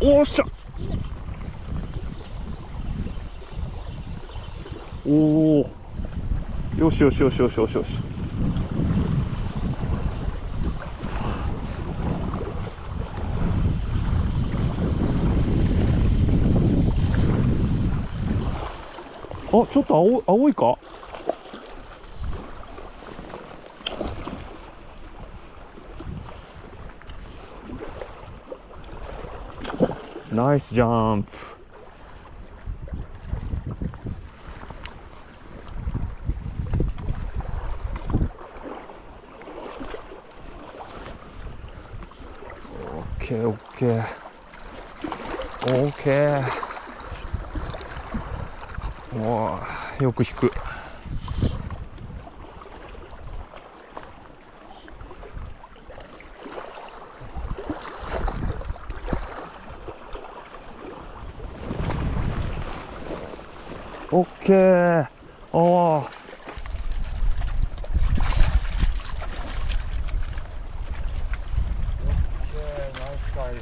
おっしゃ、おお、よしよしよしよしよしよし、あ、ちょっと青いか、ナイスジャンプ。オッケーオッケーオッケー。おー、よく引く。オッケー、おー、ナイスサイズ。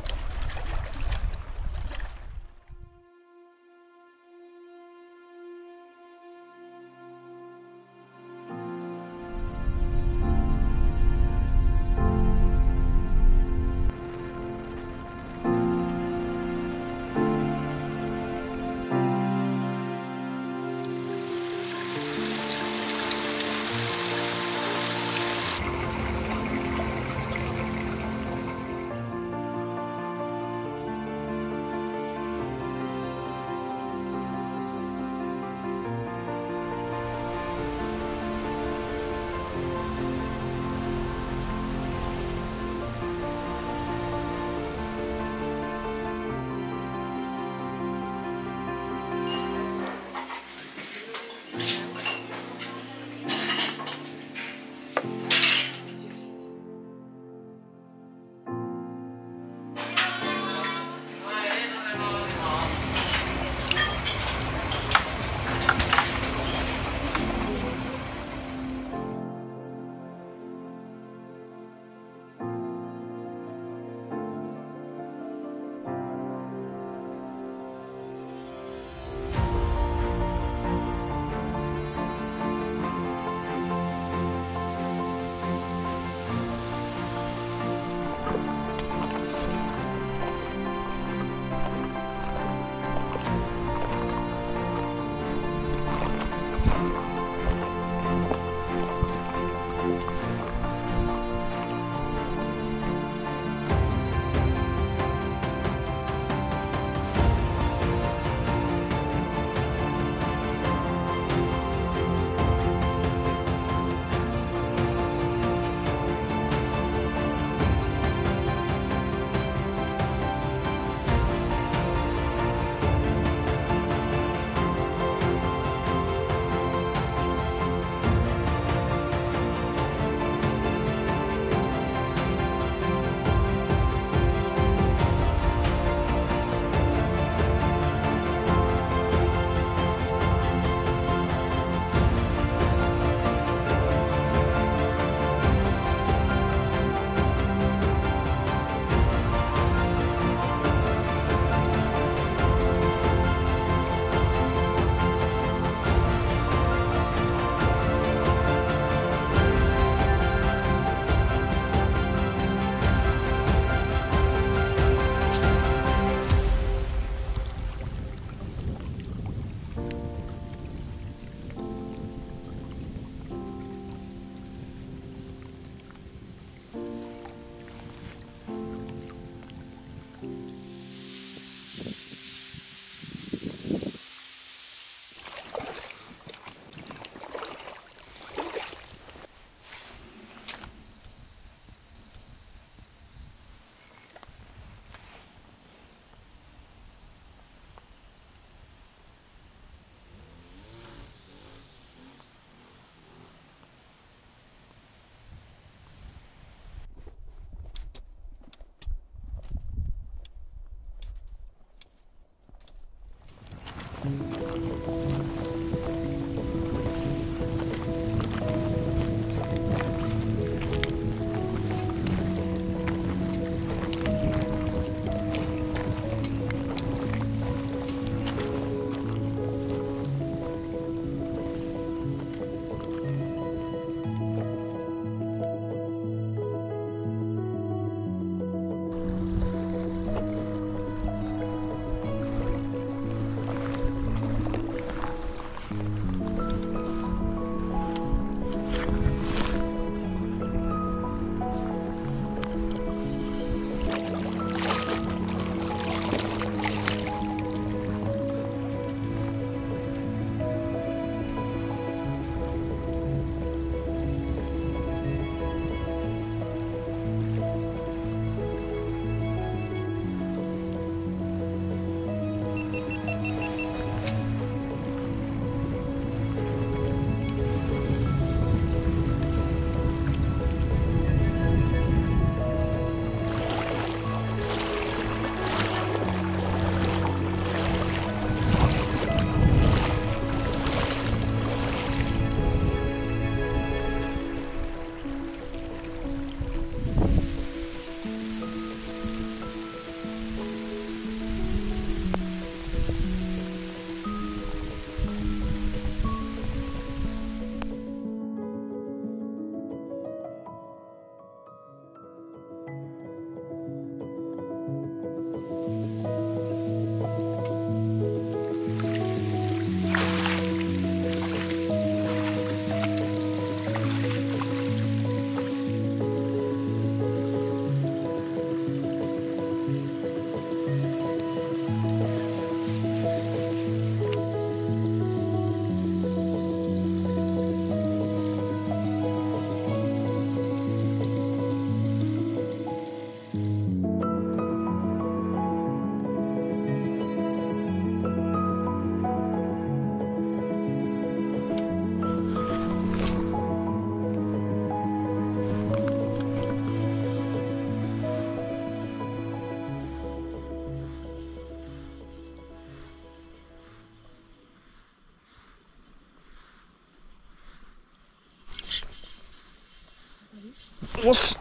よし。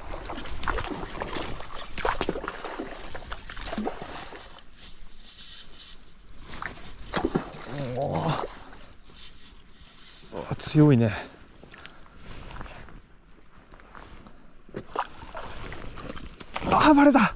強いね。ああ、バレた。